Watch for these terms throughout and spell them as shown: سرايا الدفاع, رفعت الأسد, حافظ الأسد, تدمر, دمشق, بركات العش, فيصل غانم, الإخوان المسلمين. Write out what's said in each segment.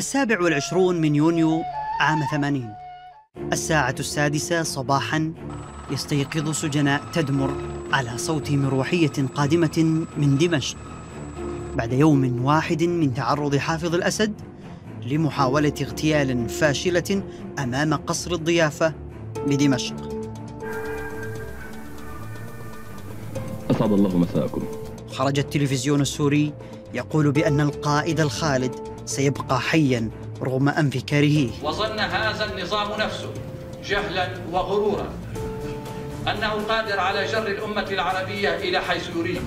ال27 من يونيو عام 80 الساعة 6 صباحاً يستيقظ سجناء تدمر على صوت مروحية قادمة من دمشق بعد يوم واحد من تعرض حافظ الأسد لمحاولة اغتيال فاشلة أمام قصر الضيافة بدمشق. أسعد الله مساءكم. خرج التلفزيون السوري يقول بأن القائد الخالد سيبقى حياً رغم أنف كارهيه. وظن هذا النظام نفسه جهلاً وغروراً أنه قادر على جر الأمة العربية إلى حيث يريد،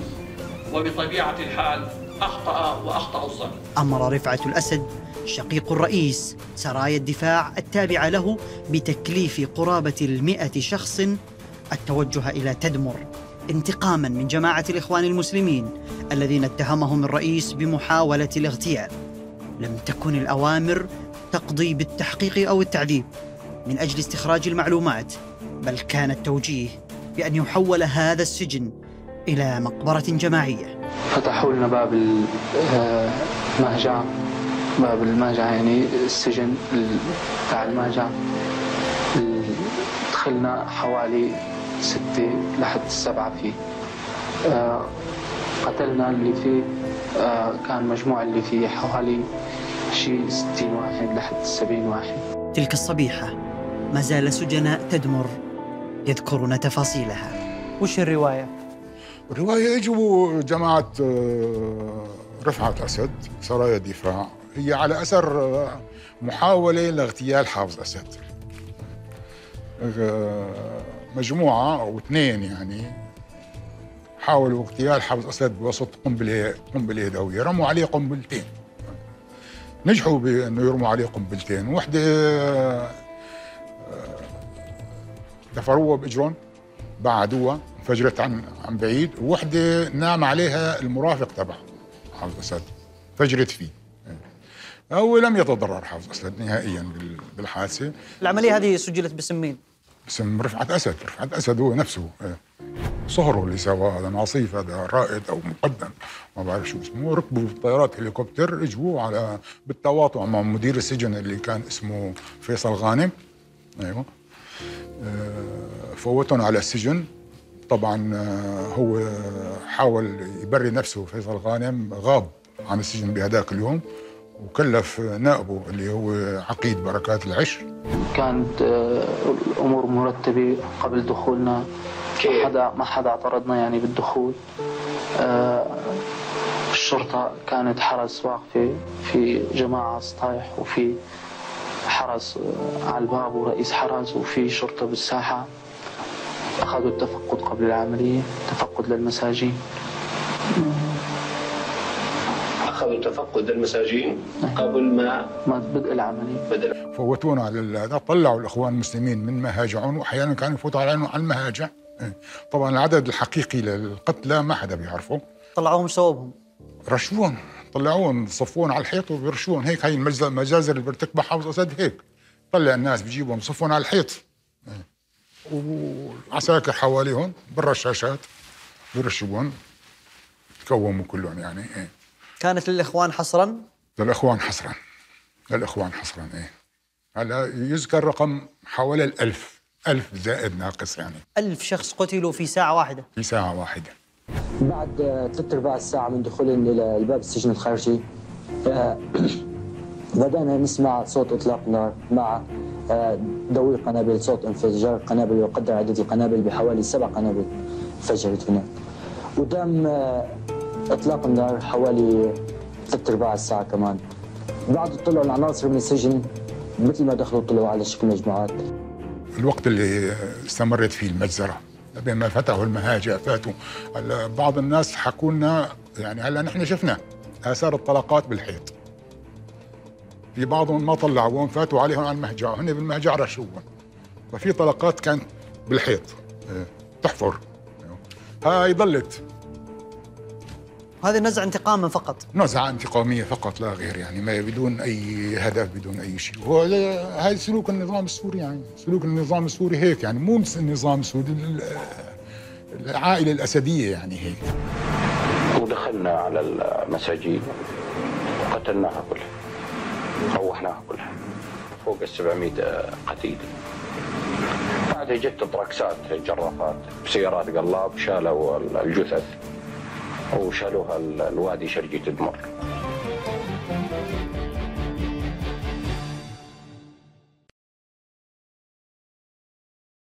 وبطبيعة الحال أخطأ الظن. أمر رفعت الأسد شقيق الرئيس سرايا الدفاع التابع له بتكليف قرابة 100 شخص التوجه إلى تدمر انتقاماً من جماعة الإخوان المسلمين الذين اتهمهم الرئيس بمحاولة الاغتيال. لم تكن الأوامر تقضي بالتحقيق أو التعذيب من أجل استخراج المعلومات، بل كان التوجيه بأن يحول هذا السجن إلى مقبرة جماعية. فتحوا لنا باب المهجع، باب المهجع يعني السجن بتاع المهجع. دخلنا حوالي 6 لحد 7 فيه. قتلنا اللي فيه، كان مجموع اللي فيه حوالي شيء 60 واحد لحد 70 واحد. تلك الصبيحة ما زال سجناء تدمر يذكرون تفاصيلها. وش الرواية؟ الرواية اجوا جماعة رفعت الأسد سرايا الدفاع هي على أثر محاولة لاغتيال حافظ الأسد. مجموعة أو 2 يعني حاولوا اغتيال حافظ الأسد بوسط قنبلة يدوية، رموا عليه قنبلتين. نجحوا بأنه يرموا عليه قنبلتين، واحدة دفروها بإجرون بعدوها انفجرت عن بعيد، ووحدة نام عليها المرافق تبع حافظ الأسد فجرت فيه. هو لم يتضرر حافظ الأسد نهائيا بالحادثة. العملية هذه سجلت باسم مين؟ باسم رفعت أسد. رفعت أسد هو نفسه، صهره اللي سواه هذا نصيف، هذا رائد أو مقدم ما بعرف شو اسمه. ركبوا بالطيارات هليكوبتر اجوا على بالتواطؤ مع مدير السجن اللي كان اسمه فيصل غانم. ايوه فوتهم على السجن. طبعا هو حاول يبري نفسه، فيصل غانم غاب عن السجن بهذاك اليوم، وكلف نائبه اللي هو عقيد بركات العش. كانت الامور مرتبه قبل دخولنا، ما حدا اعترضنا يعني بالدخول. الشرطه كانت حرس واقفه، في جماعه سطايح وفي حرس على الباب ورئيس حرس وفي شرطه بالساحه. اخذوا التفقد قبل العمليه، تفقد للمساجين. أخذوا تفقد المساجين قبل ما بدء العملية. فوتونا على طلعوا الإخوان المسلمين من مهاجعهم، وأحياناً كانوا يفوتوا على المهاجع. طبعاً العدد الحقيقي للقتلى ما حدا بيعرفه. طلعوهم شوابهم، رشوهم، طلعوهم، صفوهم على الحيط وبرشوهم هيك. هاي المجازر اللي بيرتكبها حافظ الأسد هيك، طلع الناس بجيبهم صفوهم على الحيط وعساكر حواليهم بالرشاشات برشوهم، تكوموا كلهم يعني. كانت للإخوان حصراً؟ للإخوان حصراً، للإخوان حصراً. إيه هلا يذكر رقم حوالي 1000 زائد ناقص يعني 1000 شخص قتلوا في ساعة واحدة. في ساعة واحدة. بعد 3/4 ساعة من دخولهم إلى الباب السجن الخارجي بدأنا نسمع صوت إطلاق نار مع دوي قنابل، صوت انفجار قنابل، وقدر عدد القنابل بحوالي 7 قنابل انفجرت هناك. ودام اطلاق النار حوالي 3/4 ساعة كمان. بعد طلعوا العناصر من السجن، مثل ما دخلوا طلعوا على شكل مجموعات. الوقت اللي استمرت فيه المجزرة لبين ما فتحوا المهاجع فاتوا. بعض الناس حكوا لنا يعني هلا نحن شفنا آثار الطلقات بالحيط. في بعضهم ما طلعوهم، فاتوا عليهم على المهجع، هن بالمهجع رشوهم. ففي طلقات كانت بالحيط تحفر. هاي ضلت. هذا نزع انتقاما فقط، نزعة انتقامية فقط لا غير يعني، ما بدون أي هدف بدون أي شيء. هذا سلوك النظام السوري يعني، سلوك النظام السوري هيك يعني، مو النظام السوري، العائلة الأسدية يعني هيك. ودخلنا على المساجين وقتلناها كلها. روحناها كلها فوق ال 700 قتيل. بعدها جت طراكسات جرافات بسيارات قلاب، شالوا الجثث وشالوها الوادي شرقي تدمر.